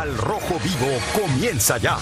Al Rojo Vivo comienza ya.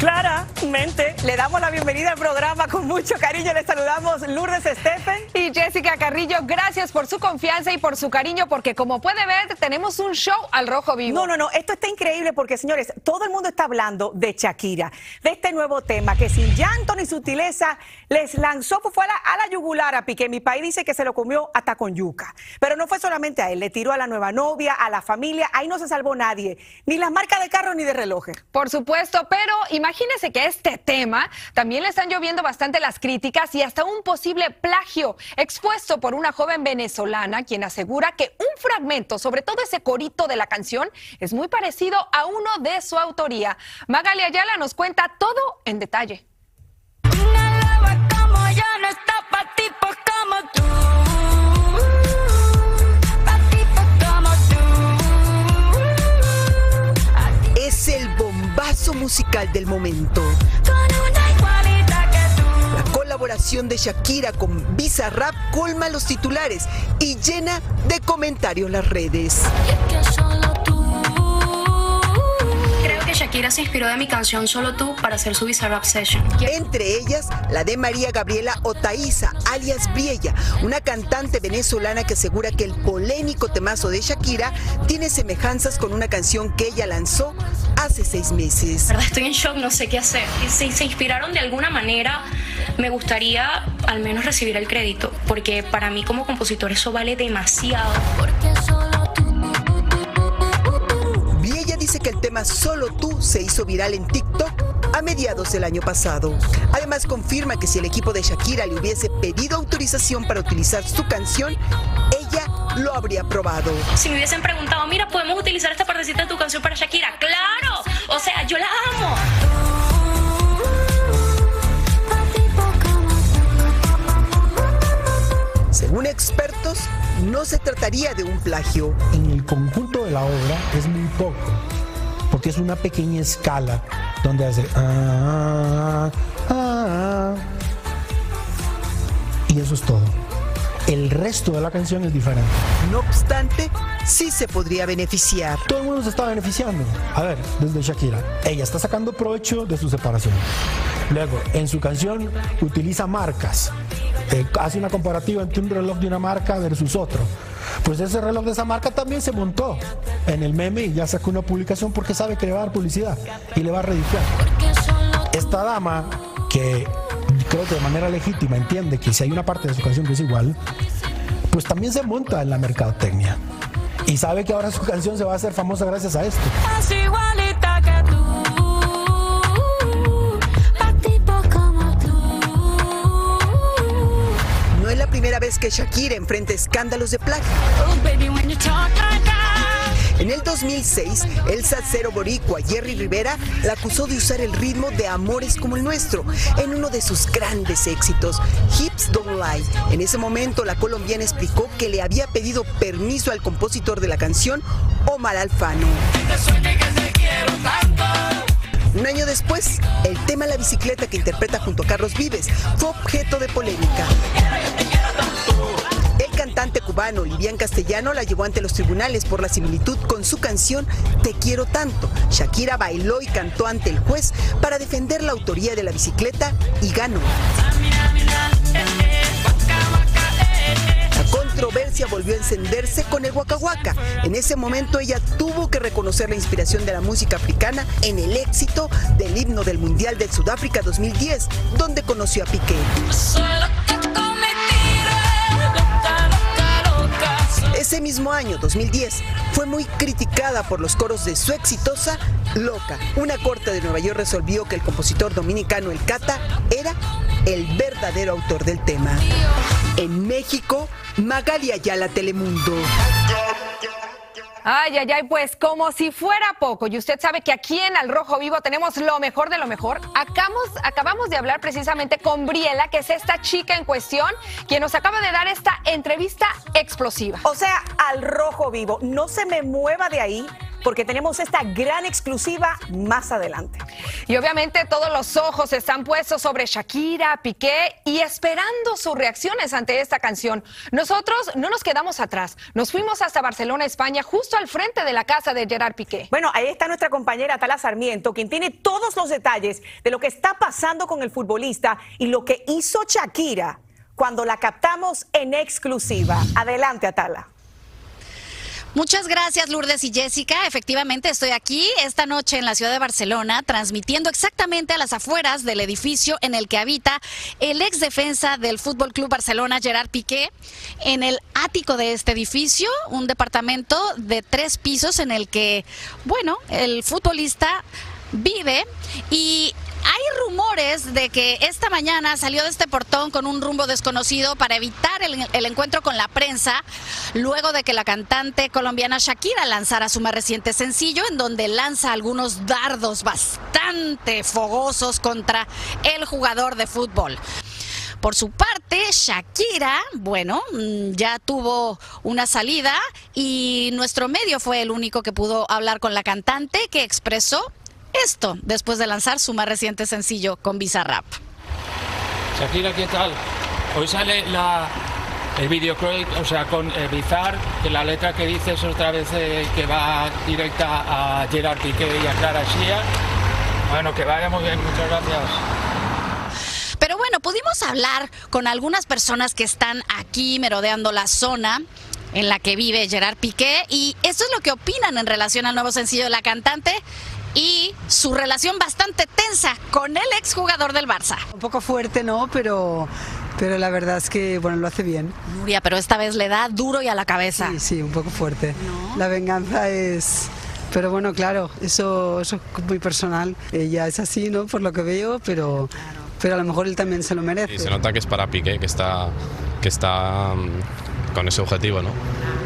Claramente le damos la bienvenida al programa con mucho cariño. Les saludamos Lourdes Estefan y Jessica Carrillo. Gracias por su confianza y por su cariño, porque como puede ver, tenemos un show al rojo vivo. No, esto está increíble porque, señores, todo el mundo está hablando de Shakira, de este nuevo tema que sin llanto ni sutileza les lanzó, pues fue a la yugular a Piqué. Mi país dice que se lo comió hasta con yuca. Pero no fue solamente a él, le tiró a la nueva novia, a la familia. Ahí no se salvó nadie, ni las marcas de carro ni de relojes. Por supuesto, pero imagínense que este tema también le están lloviendo bastante las críticas y hasta un posible plagio expuesto por una joven venezolana, quien asegura que un fragmento, sobre todo ese corito de la canción, es muy parecido a uno de su autoría. Magaly Ayala nos cuenta todo en detalle. Una loba como yo no está pa' tipos como tú. Es el bombazo musical del momento. La colaboración de Shakira con Bizarrap colma los titulares y llena de comentarios las redes. Creo que Shakira se inspiró de mi canción Solo Tú para hacer su Bizarrap Session. Entre ellas, la de María Gabriela Otaiza, alias Briella, una cantante venezolana que asegura que el polémico temazo de Shakira tiene semejanzas con una canción que ella lanzó hace 6 meses. La verdad, estoy en shock, no sé qué hacer. Si se inspiraron de alguna manera, me gustaría al menos recibir el crédito, porque para mí como compositor eso vale demasiado. Dice que el tema Solo Tú se hizo viral en TikTok a mediados del año pasado. Además, confirma que si el equipo de Shakira le hubiese pedido autorización para utilizar su canción, ella lo habría aprobado. Si me hubiesen preguntado, mira, ¿podemos utilizar esta partecita de tu canción para Shakira? ¡Claro! O sea, yo la amo. Según expertos, no se trataría de un plagio. En el conjunto de la obra es muy poco, porque es una pequeña escala donde hace y eso es todo. El resto de la canción es diferente. No obstante, sí se podría beneficiar. Todo el mundo se está beneficiando. A ver, desde Shakira, ella está sacando provecho de su separación. Luego, en su canción utiliza marcas. Hace una comparativa entre un reloj de una marca versus otro. Pues ese reloj de esa marca también se montó en el meme y ya sacó una publicación porque sabe que le va a dar publicidad y le va a redituar. Esta dama, que creo que de manera legítima entiende que si hay una parte de su canción que es igual, pues también se monta en la mercadotecnia y sabe que ahora su canción se va a hacer famosa gracias a esto. Es igualita que tú. Primera vez que Shakira enfrenta escándalos de plagio. En el 2006, el salsero boricua Jerry Rivera la acusó de usar el ritmo de Amores como el Nuestro en uno de sus grandes éxitos, Hips Don't Lie. En ese momento, la colombiana explicó que le había pedido permiso al compositor de la canción, Omar Alfano. Un año después, el tema La Bicicleta, que interpreta junto a Carlos Vives, fue objeto de polémica. El cantante cubano Livian Castellano la llevó ante los tribunales por la similitud con su canción Te Quiero Tanto. Shakira bailó y cantó ante el juez para defender la autoría de La Bicicleta y ganó. La controversia volvió a encenderse con el Waka Waka. En ese momento ella tuvo que reconocer la inspiración de la música africana en el éxito del himno del Mundial de Sudáfrica 2010, donde conoció a Piqué. Ese mismo año, 2010, fue muy criticada por los coros de su exitosa Loca. Una corte de Nueva York resolvió que el compositor dominicano El Cata era el verdadero autor del tema. En México, Magaly Ayala, Telemundo. Ay, ay, ay, pues como si fuera poco. Y usted sabe que aquí en Al Rojo Vivo tenemos lo mejor de lo mejor. Acabamos de hablar precisamente con Briella, que es esta chica en cuestión, quien nos acaba de dar esta entrevista explosiva. O sea, Al Rojo Vivo, no se me mueva de ahí, porque tenemos esta gran exclusiva más adelante. Y obviamente todos los ojos están puestos sobre Shakira, Piqué y esperando sus reacciones ante esta canción. Nosotros no nos quedamos atrás, nos fuimos hasta Barcelona, España, justo al frente de la casa de Gerard Piqué. Bueno, ahí está nuestra compañera Atala Sarmiento, quien tiene todos los detalles de lo que está pasando con el futbolista y lo que hizo Shakira cuando la captamos en exclusiva. Adelante, Atala. Muchas gracias, Lourdes y Jessica. Efectivamente, estoy aquí esta noche en la ciudad de Barcelona, transmitiendo exactamente a las afueras del edificio en el que habita el ex defensa del Fútbol Club Barcelona, Gerard Piqué, en el ático de este edificio, un departamento de 3 pisos en el que, bueno, el futbolista vive. Y hay rumores de que esta mañana salió de este portón con un rumbo desconocido para evitar el encuentro con la prensa, luego de que la cantante colombiana Shakira lanzara su más reciente sencillo, en donde lanza algunos dardos bastante fogosos contra el jugador de fútbol. Por su parte, Shakira, bueno, ya tuvo una salida y nuestro medio fue el único que pudo hablar con la cantante, que expresó esto después de lanzar su más reciente sencillo con Bizarrap. Shakira, ¿qué tal? Hoy sale el videoclip, o sea, con Bizarrap, que la letra que dice es otra vez que va directa a Gerard Piqué y a Clara Schia. Bueno, que vaya muy bien, muchas gracias. Pero bueno, pudimos hablar con algunas personas que están aquí merodeando la zona en la que vive Gerard Piqué, y esto es lo que opinan en relación al nuevo sencillo de la cantante y su relación bastante tensa con el exjugador del Barça. Un poco fuerte, ¿no? Pero la verdad es que, bueno, lo hace bien. Nuria, pero esta vez le da duro y a la cabeza. Sí, sí, un poco fuerte. ¿No? La venganza es... Pero bueno, claro, eso es muy personal. Ella es así, ¿no? Por lo que veo, pero, claro, pero a lo mejor él también se lo merece. Y se nota que es para Piqué, que está con ese objetivo, ¿no?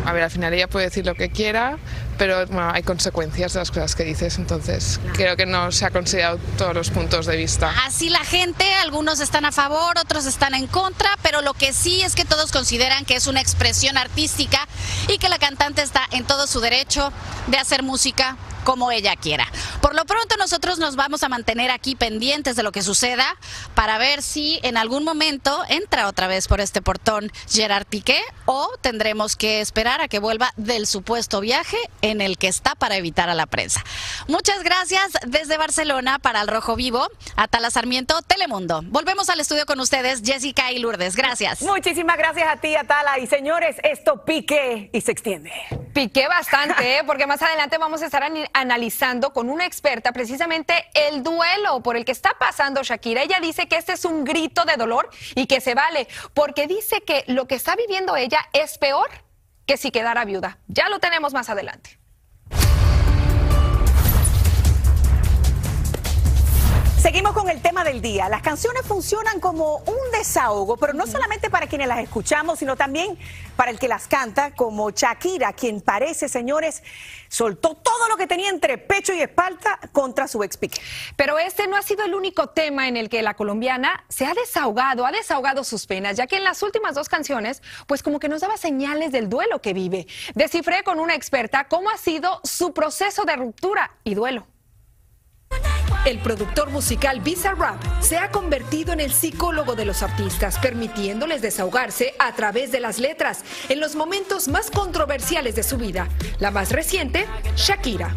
A ver, al final ella puede decir lo que quiera, pero bueno, hay consecuencias de las cosas que dices, entonces creo que no se ha considerado todos los puntos de vista. Así la gente, algunos están a favor, otros están en contra, pero lo que sí es que todos consideran que es una expresión artística y que la cantante está en todo su derecho de hacer música como ella quiera. Por lo pronto nosotros nos vamos a mantener aquí pendientes de lo que suceda para ver si en algún momento entra otra vez por este portón Gerard Piqué o tendremos que esperar a que vuelva del supuesto viaje en el que está para evitar a la prensa. Muchas gracias desde Barcelona para Al Rojo Vivo, Atala Sarmiento, Telemundo. Volvemos al estudio con ustedes, Jessica y Lourdes. Gracias. Muchísimas gracias a ti, Atala. Y señores, esto pique y se extiende. Piqué bastante, porque más adelante vamos a estar analizando con una experta precisamente el duelo por el que está pasando Shakira. Ella dice que este es un grito de dolor y que se vale, porque dice que lo que está viviendo ella es peor que si quedara viuda. Ya lo tenemos más adelante. Seguimos con el tema del día. Las canciones funcionan como un desahogo, pero no solamente para quienes las escuchamos, sino también para el que las canta, como Shakira, quien parece, señores, soltó todo lo que tenía entre pecho y espalda contra su ex Piqué. Pero este no ha sido el único tema en el que la colombiana se ha desahogado sus penas, ya que en las últimas 2 canciones, pues como que nos daba señales del duelo que vive. Descifré con una experta cómo ha sido su proceso de ruptura y duelo. El productor musical Bizarrap se ha convertido en el psicólogo de los artistas, permitiéndoles desahogarse a través de las letras en los momentos más controversiales de su vida. La más reciente, Shakira.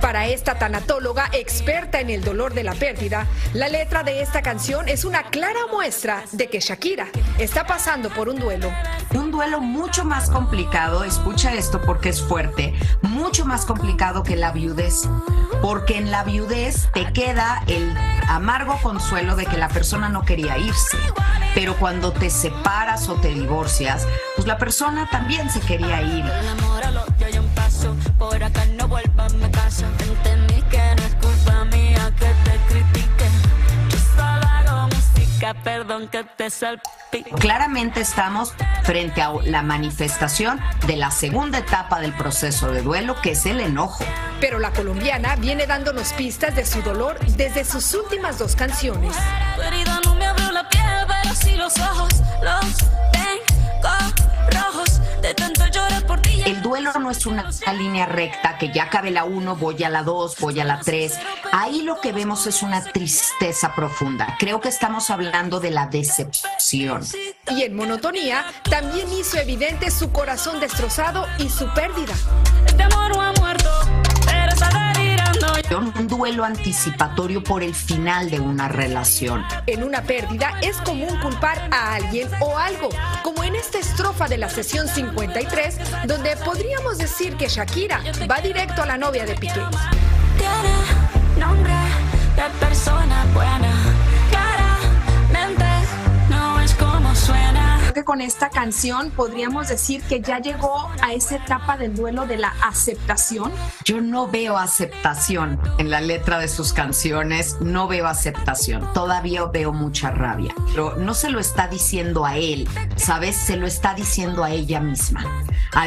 Para esta tanatóloga experta en el dolor de la pérdida, la letra de esta canción es una clara muestra de que Shakira está pasando por un duelo. Un duelo mucho más complicado, escucha esto porque es fuerte, mucho más complicado que la viudez, porque en la viudez te queda el amargo consuelo de que la persona no quería irse, pero cuando te separas o te divorcias, pues la persona también se quería ir. Por acá no vuelvas a casa. Entendí que no es culpa mía que te critique. Yo solo hago música, perdón que te salpique. Claramente estamos frente a la manifestación de la segunda etapa del proceso de duelo, que es el enojo. Pero la colombiana viene dándonos pistas de su dolor desde sus últimas 2 canciones. Tu herida no me abrió la piel, pero sí los ojos, los tengo rojos. De tanto llorar por ti. El duelo Esto no es una línea recta que ya acabé la 1, voy a la 2, voy a la 3. Ahí lo que vemos es una tristeza profunda. Creo que estamos hablando de la decepción. Y en monotonía también hizo evidente su corazón destrozado y su pérdida. Este amor no ha muerto, pero está delirando. Un duelo anticipatorio por el final de una relación. En una pérdida es común culpar a alguien o algo, como en esta estrofa de la sesión 53, donde podríamos decir que Shakira va directo a la novia de Piqué. Tiene nombre de persona buena, claramente no es como suena. Creo que con esta canción podríamos decir que ya llegó a esa etapa del duelo de la aceptación. Yo no veo aceptación en la letra de sus canciones, no veo aceptación, todavía veo mucha rabia. Pero no se lo está diciendo a él, ¿sabes? Se lo está diciendo a ella misma,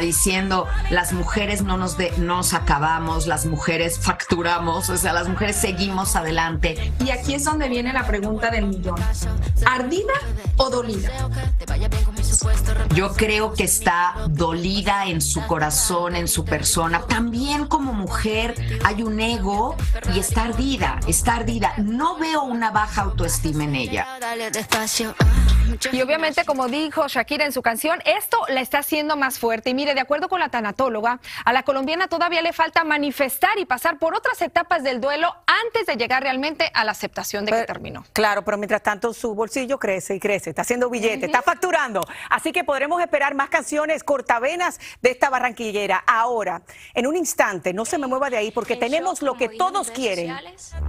diciendo las mujeres no nos acabamos, las mujeres facturamos, o sea, las mujeres seguimos adelante. Y aquí es donde viene la pregunta del millón, ¿ardida o dolida? Yo creo que está dolida en su corazón, en su persona. También como mujer hay un ego y está ardida, está ardida. No veo una baja autoestima en ella. Y obviamente, como dijo Shakira en su canción, esto la está haciendo más fuerte. Y mire, de acuerdo con la tanatóloga, a la colombiana todavía le falta manifestar y pasar por otras etapas del duelo antes de llegar realmente a la aceptación de que terminó. Claro, pero mientras tanto su bolsillo crece y crece, está haciendo billetes, está facturando. Así que podremos esperar más canciones cortavenas de esta barranquillera. Ahora, en un instante, no se me mueva de ahí porque tenemos lo que todos quieren,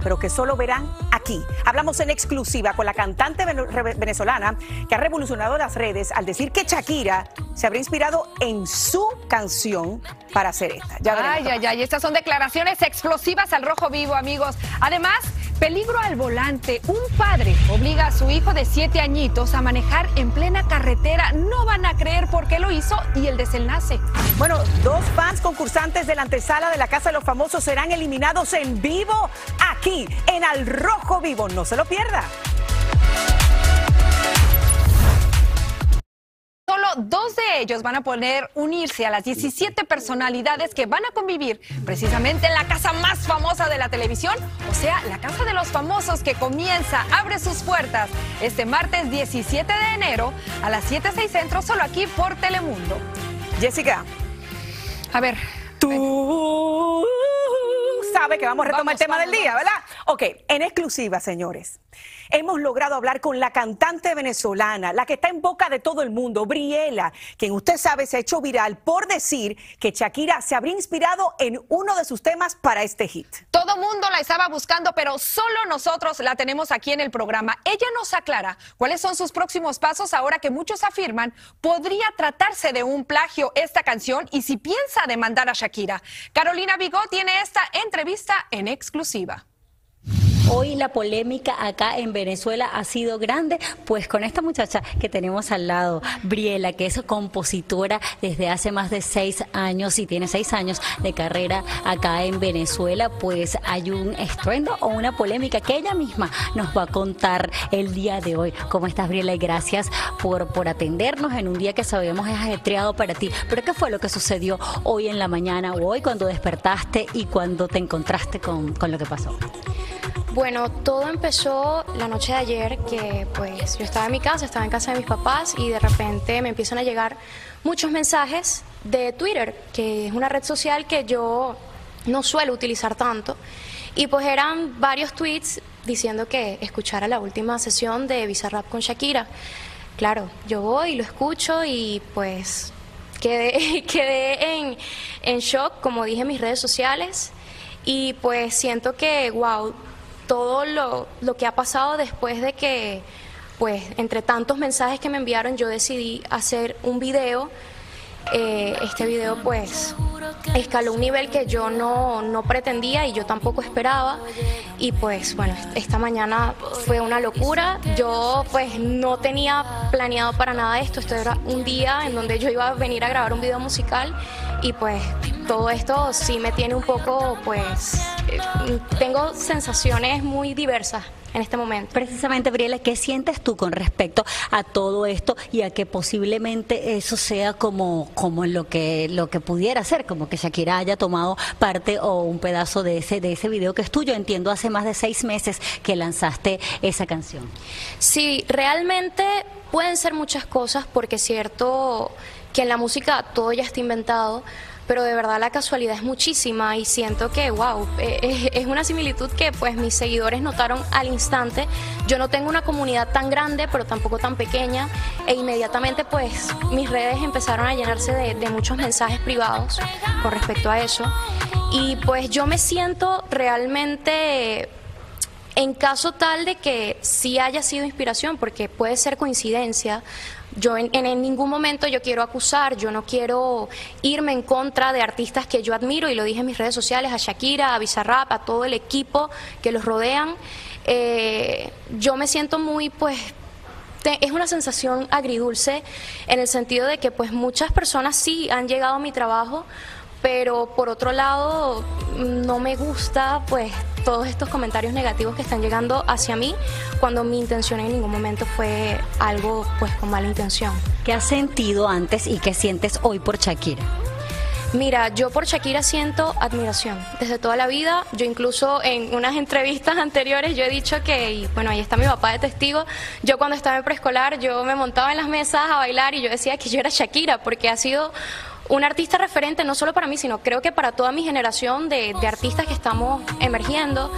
pero que solo verán aquí. Hablamos en exclusiva con la cantante venezolana que ha revolucionado las redes al decir que Shakira se habría inspirado en su canción para hacer esta. Ya veremos. Ay, estas son declaraciones explosivas al rojo vivo, amigos. Además, peligro al volante. Un padre obliga a su hijo de 7 añitos a manejar en plena carretera. No van a creer por qué lo hizo y el desenlace. Bueno, 2 fans concursantes de la antesala de la Casa de los Famosos serán eliminados en vivo aquí, en Al Rojo Vivo. No se lo pierda. 2 de ellos van a poder unirse a las 17 personalidades que van a convivir precisamente en la casa más famosa de la televisión, o sea, la Casa de los Famosos, que comienza, abre sus puertas este martes 17 de enero a las 7:06 Centro, solo aquí por Telemundo. Jessica, a ver, tú sabes que vamos a retomar el tema del día, ¿verdad? Ok, en exclusiva, señores, hemos logrado hablar con la cantante venezolana, la que está en boca de todo el mundo, Briella, quien usted sabe se ha hecho viral por decir que Shakira se habría inspirado en uno de sus temas para este hit. Todo mundo la estaba buscando, pero solo nosotros la tenemos aquí en el programa. Ella nos aclara cuáles son sus próximos pasos ahora que muchos afirman podría tratarse de un plagio esta canción y si piensa demandar a Shakira. Carolina Vigo tiene esta entrevista en exclusiva. Hoy la polémica acá en Venezuela ha sido grande, pues con esta muchacha que tenemos al lado, Briella, que es compositora desde hace más de 6 años y tiene 6 años de carrera acá en Venezuela, pues hay un estruendo o una polémica que ella misma nos va a contar el día de hoy. ¿Cómo estás, Briella? Y gracias por atendernos en un día que sabemos es ajetreado para ti. ¿Pero qué fue lo que sucedió hoy en la mañana o hoy cuando despertaste y cuando te encontraste con lo que pasó? Bueno, todo empezó la noche de ayer, que pues yo estaba en casa de mis papás y de repente me empiezan a llegar muchos mensajes de Twitter, que es una red social que yo no suelo utilizar tanto, y pues eran varios tweets diciendo que escuchara la última sesión de Bizarrap con Shakira. Claro, yo voy y lo escucho y pues quedé en shock, como dije en mis redes sociales, y pues siento que, wow, todo lo que ha pasado después de que, pues, entre tantos mensajes que me enviaron, yo decidí hacer un video. Este video, pues, escaló un nivel que yo no pretendía y yo tampoco esperaba. Y, pues, bueno, esta mañana fue una locura. Yo, pues, no tenía planeado para nada esto. Esto era un día en donde yo iba a venir a grabar un video musical y, pues, todo esto sí me tiene un poco, pues, tengo sensaciones muy diversas. en este momento. Precisamente, Briella, ¿qué sientes tú con respecto a todo esto y a que posiblemente eso sea como lo que pudiera ser, como que Shakira haya tomado parte o un pedazo de ese video que es tuyo? Entiendo, hace más de 6 meses que lanzaste esa canción. Sí, realmente pueden ser muchas cosas, porque es cierto que en la música todo ya está inventado, pero de verdad la casualidad es muchísima y siento que, wow, es una similitud que pues mis seguidores notaron al instante. Yo no tengo una comunidad tan grande, pero tampoco tan pequeña, e inmediatamente pues mis redes empezaron a llenarse de muchos mensajes privados con respecto a eso. Y pues yo me siento realmente, en caso tal de que sí haya sido inspiración, porque puede ser coincidencia. Yo en ningún momento yo quiero acusar, yo no quiero irme en contra de artistas que yo admiro, y lo dije en mis redes sociales, a Shakira, a Bizarrap, a todo el equipo que los rodean. Yo me siento muy, pues, es una sensación agridulce, en el sentido de que pues muchas personas sí han llegado a mi trabajo, pero por otro lado no me gusta pues todos estos comentarios negativos que están llegando hacia mí, cuando mi intención en ningún momento fue algo pues con mala intención. ¿Qué has sentido antes y qué sientes hoy por Shakira? Mira, yo por Shakira siento admiración desde toda la vida. Yo incluso en unas entrevistas anteriores yo he dicho que, y bueno, ahí está mi papá de testigo, yo cuando estaba en preescolar yo me montaba en las mesas a bailar y yo decía que yo era Shakira, porque ha sido un artista referente no solo para mí, sino creo que para toda mi generación de artistas que estamos emergiendo.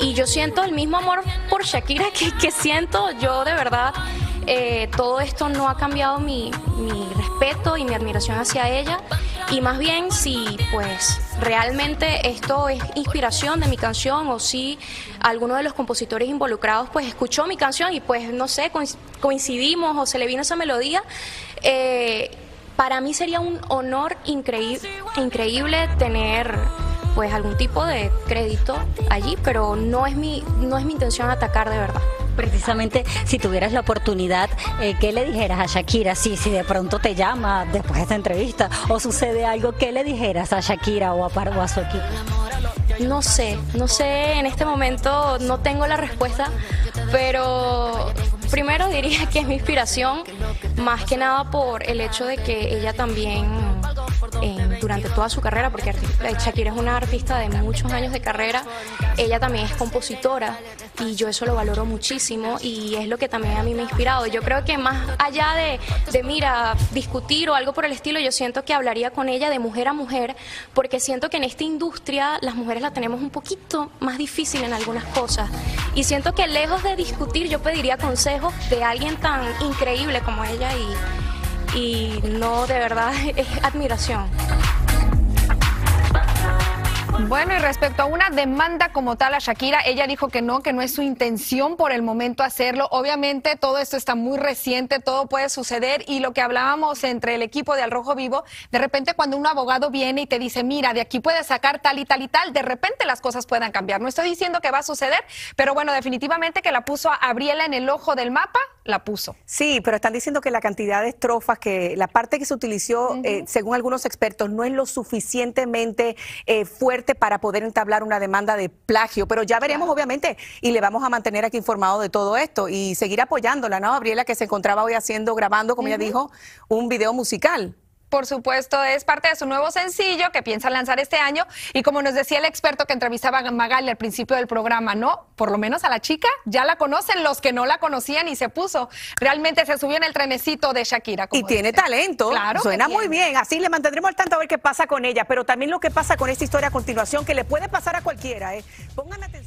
Y yo siento el mismo amor por Shakira que siento yo, de verdad. Todo esto no ha cambiado mi respeto y mi admiración hacia ella, y más bien si pues realmente esto es inspiración de mi canción, o si alguno de los compositores involucrados pues escuchó mi canción y pues no sé, coincidimos o se le vino esa melodía, para mí sería un honor increíble tener pues algún tipo de crédito allí, pero no es mi intención atacar, de verdad. Precisamente, si tuvieras la oportunidad, ¿qué le dijeras a Shakira? Si de pronto te llama después de esta entrevista o sucede algo, ¿qué le dijeras a Shakira o a su equipo? No sé, en este momento no tengo la respuesta, pero primero diría que es mi inspiración, más que nada por el hecho de que ella también, durante toda su carrera, porque Shakira es una artista de muchos años de carrera, ella también es compositora, y yo eso lo valoro muchísimo y es lo que también a mí me ha inspirado. Yo creo que más allá de mira, discutir o algo por el estilo, yo siento que hablaría con ella de mujer a mujer, porque siento que en esta industria las mujeres la tenemos un poquito más difícil en algunas cosas, y siento que lejos de discutir yo pediría consejos de alguien tan increíble como ella, y no, de verdad, es admiración. Bueno, y respecto a una demanda como tal a Shakira, ella dijo que no es su intención por el momento hacerlo. Obviamente todo esto está muy reciente, todo puede suceder, y lo que hablábamos entre el equipo de Al Rojo Vivo, de repente cuando un abogado viene y te dice, mira, de aquí puedes sacar tal y tal y tal, de repente las cosas puedan cambiar. No estoy diciendo que va a suceder, pero bueno, definitivamente que la puso a Briella en el ojo del mapa, la puso. Sí, pero están diciendo que la cantidad de estrofas, que la parte que se utilizó, según algunos expertos, no es lo suficientemente fuerte para poder entablar una demanda de plagio, pero ya veremos, obviamente, y le vamos a mantener aquí informado de todo esto y seguir apoyándola, ¿no, Briella? Que se encontraba hoy grabando, como ella dijo, un video musical. Por supuesto, es parte de su nuevo sencillo que piensa lanzar este año, y como nos decía el experto que entrevistaba a Magaly al principio del programa, ¿no? Por lo menos a la chica ya la conocen los que no la conocían, y se puso, realmente se subió en el trenecito de Shakira. Como y dice, tiene talento, claro, suena muy bien, así le mantendremos al tanto a ver qué pasa con ella, pero también lo que pasa con esta historia a continuación, que le puede pasar a cualquiera, ¿eh? Pongan atención.